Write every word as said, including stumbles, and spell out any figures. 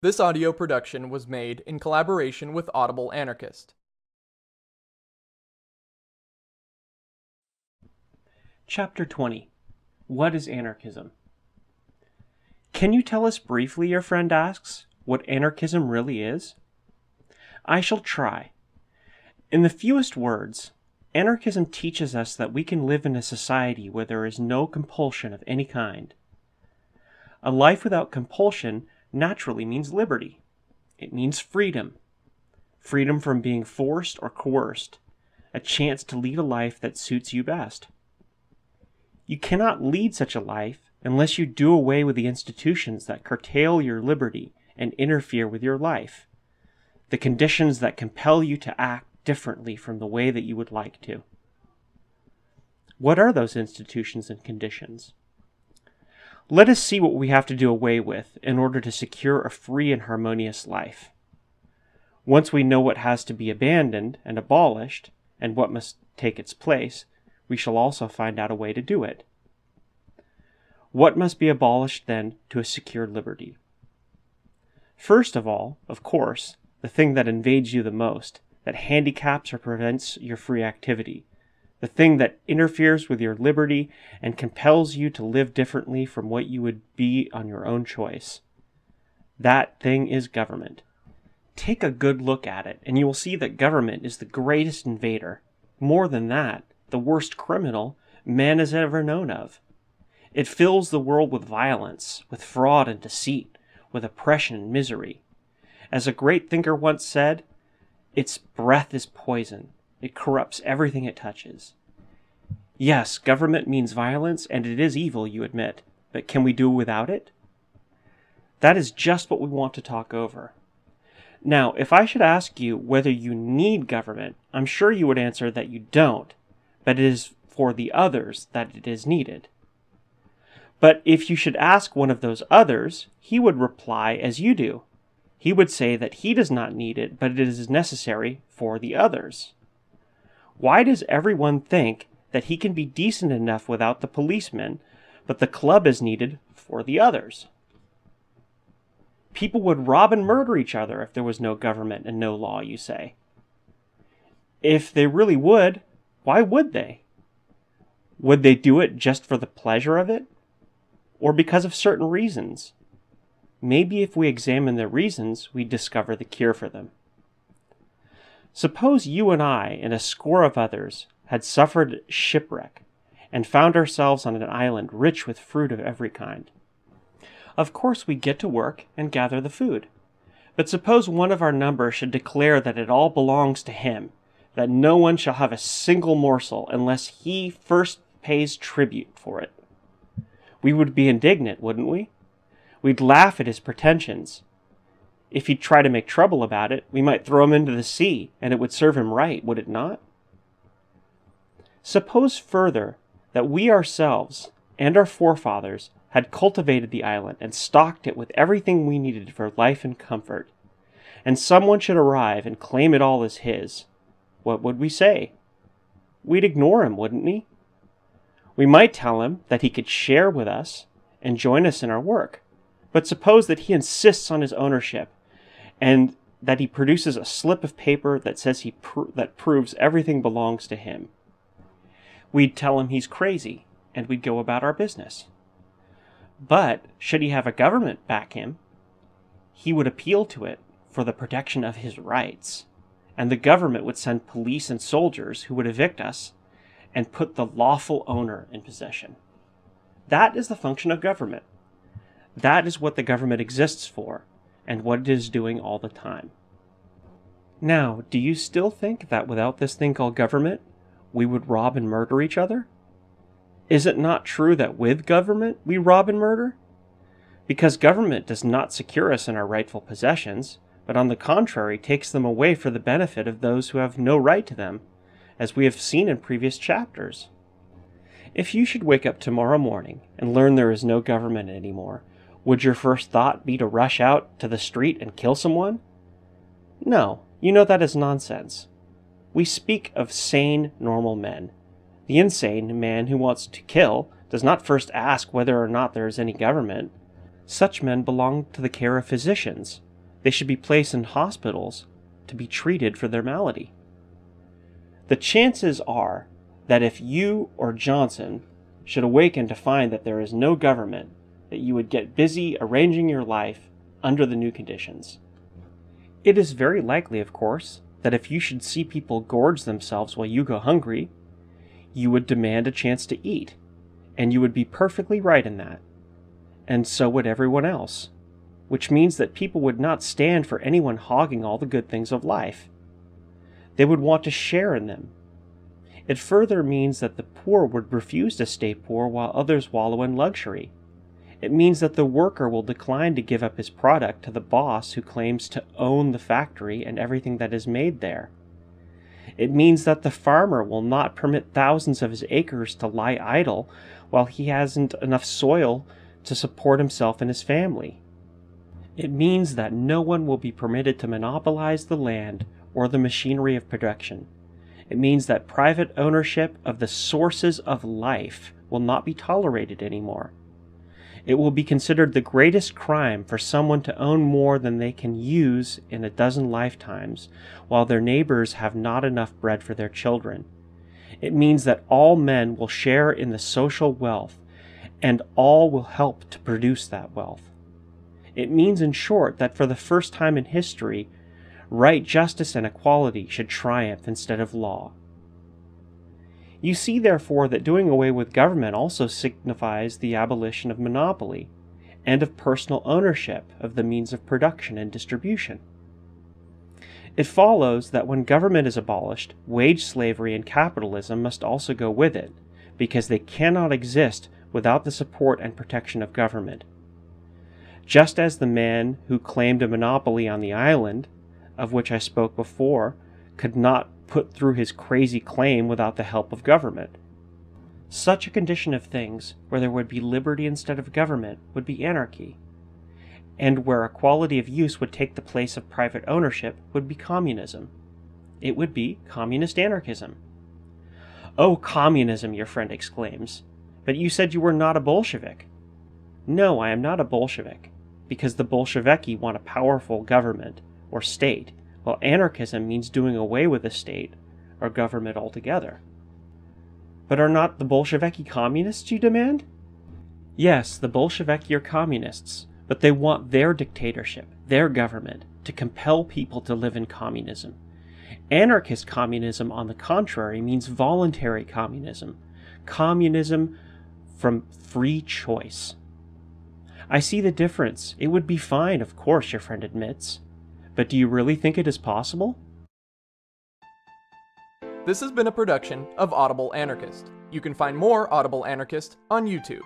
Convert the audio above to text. This audio production was made in collaboration with Audible Anarchist. Chapter twenty. What is anarchism? Can you tell us briefly, your friend asks, what anarchism really is? I shall try. In the fewest words, anarchism teaches us that we can live in a society where there is no compulsion of any kind. A life without compulsion naturally means liberty. It means freedom. Freedom from being forced or coerced. A chance to lead a life that suits you best. You cannot lead such a life unless you do away with the institutions that curtail your liberty and interfere with your life. The conditions that compel you to act differently from the way that you would like to. What are those institutions and conditions? Let us see what we have to do away with in order to secure a free and harmonious life. Once we know what has to be abandoned and abolished, and what must take its place, we shall also find out a way to do it. What must be abolished, then, to secure liberty? First of all, of course, the thing that invades you the most, that handicaps or prevents your free activity. The thing that interferes with your liberty and compels you to live differently from what you would be on your own choice. That thing is government. Take a good look at it, and you will see that government is the greatest invader. More than that, the worst criminal man has ever known of. It fills the world with violence, with fraud and deceit, with oppression and misery. As a great thinker once said, "Its breath is poison. It corrupts everything it touches." Yes, government means violence, and it is evil, you admit, but can we do without it? That is just what we want to talk over. Now, if I should ask you whether you need government, I'm sure you would answer that you don't, but it is for the others that it is needed. But if you should ask one of those others, he would reply as you do. He would say that he does not need it, but it is necessary for the others. Why does everyone think that he can be decent enough without the policeman, but the club is needed for the others? People would rob and murder each other if there was no government and no law, you say. If they really would, why would they? Would they do it just for the pleasure of it? Or because of certain reasons? Maybe if we examine the reasons, we discover the cure for them. Suppose you and I and a score of others had suffered shipwreck and found ourselves on an island rich with fruit of every kind. Of course we get to work and gather the food. But suppose one of our number should declare that it all belongs to him, that no one shall have a single morsel unless he first pays tribute for it. We would be indignant, wouldn't we? We'd laugh at his pretensions. If he'd try to make trouble about it, we might throw him into the sea, and it would serve him right, would it not? Suppose further that we ourselves and our forefathers had cultivated the island and stocked it with everything we needed for life and comfort, and someone should arrive and claim it all as his. What would we say? We'd ignore him, wouldn't we? We might tell him that he could share with us and join us in our work, but suppose that he insists on his ownership, and that he produces a slip of paper that says he pr that proves everything belongs to him. We'd tell him he's crazy, and we'd go about our business. But should he have a government back him, he would appeal to it for the protection of his rights, and the government would send police and soldiers who would evict us and put the lawful owner in possession. That is the function of government. That is what the government exists for, and what it is doing all the time. Now, do you still think that without this thing called government, we would rob and murder each other? Is it not true that with government, we rob and murder? Because government does not secure us in our rightful possessions, but on the contrary takes them away for the benefit of those who have no right to them, as we have seen in previous chapters. If you should wake up tomorrow morning and learn there is no government anymore, would your first thought be to rush out to the street and kill someone? No, you know that is nonsense. We speak of sane, normal men. The insane man who wants to kill does not first ask whether or not there is any government. Such men belong to the care of physicians, They should be placed in hospitals to be treated for their malady. The chances are that if you or Johnson should awaken to find that there is no government, that you would get busy arranging your life under the new conditions. It is very likely, of course, that if you should see people gorge themselves while you go hungry, you would demand a chance to eat, and you would be perfectly right in that. And so would everyone else, which means that people would not stand for anyone hogging all the good things of life. They would want to share in them. It further means that the poor would refuse to stay poor while others wallow in luxury. It means that the worker will decline to give up his product to the boss who claims to own the factory and everything that is made there. It means that the farmer will not permit thousands of his acres to lie idle while he hasn't enough soil to support himself and his family. It means that no one will be permitted to monopolize the land or the machinery of production. It means that private ownership of the sources of life will not be tolerated anymore. It will be considered the greatest crime for someone to own more than they can use in a dozen lifetimes, while their neighbors have not enough bread for their children. It means that all men will share in the social wealth, and all will help to produce that wealth. It means, in short, that for the first time in history, right, justice, and equality should triumph instead of law. You see, therefore, that doing away with government also signifies the abolition of monopoly and of personal ownership of the means of production and distribution. It follows that when government is abolished, wage slavery and capitalism must also go with it, because they cannot exist without the support and protection of government. Just as the man who claimed a monopoly on the island, of which I spoke before, could not put through his crazy claim without the help of government. Such a condition of things, where there would be liberty instead of government, would be anarchy, and where equality of use would take the place of private ownership would be communism. It would be communist anarchism. "Oh, communism," your friend exclaims, "but you said you were not a Bolshevik." No, I am not a Bolshevik, because the Bolsheviki want a powerful government or state, while anarchism means doing away with the state or government altogether. But are not the Bolsheviki communists, you demand? Yes, the Bolsheviki are communists, but they want their dictatorship, their government, to compel people to live in communism. Anarchist communism, on the contrary, means voluntary communism, communism from free choice. I see the difference. It would be fine, of course, your friend admits. But do you really think it is possible? This has been a production of Audible Anarchist. You can find more Audible Anarchist on YouTube.